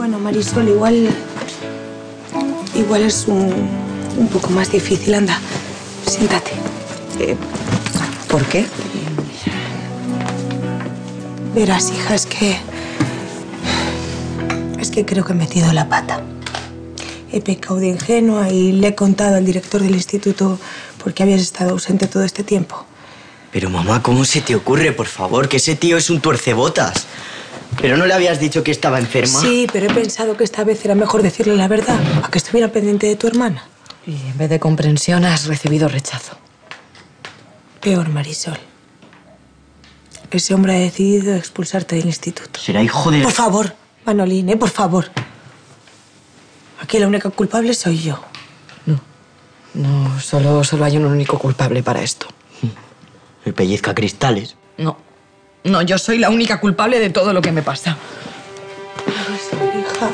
Bueno, Marisol, igual es un poco más difícil. Anda, siéntate. ¿Por qué? Verás, hija, es que creo que he metido la pata. He pecado de ingenua y le he contado al director del instituto porque habías estado ausente todo este tiempo. Pero, mamá, ¿cómo se te ocurre, por favor? Que ese tío es un tuercebotas. ¿Pero no le habías dicho que estaba enferma? Sí, pero he pensado que esta vez era mejor decirle la verdad, a que estuviera pendiente de tu hermana. Y en vez de comprensión has recibido rechazo. Peor, Marisol. Ese hombre ha decidido expulsarte del instituto. Será hijo de... Por favor, Manolín, por favor. Aquí la única culpable soy yo. No, solo hay un único culpable para esto. El pellizca cristales. No, yo soy la única culpable de todo lo que me pasa. Ay, hija.